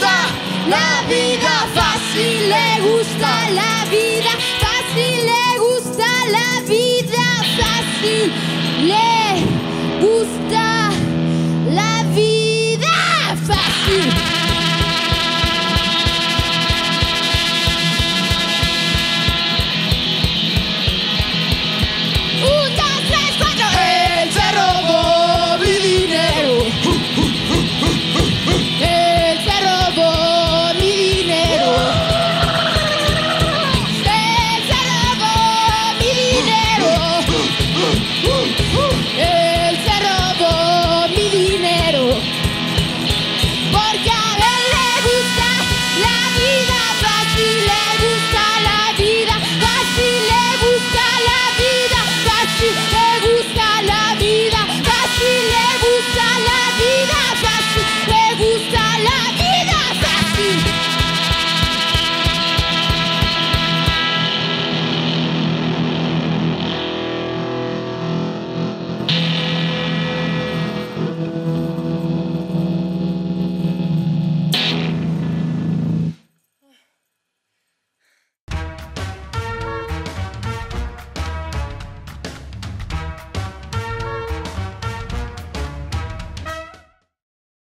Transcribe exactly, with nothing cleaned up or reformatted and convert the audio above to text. gusta, la vida fácil le gusta, la vida.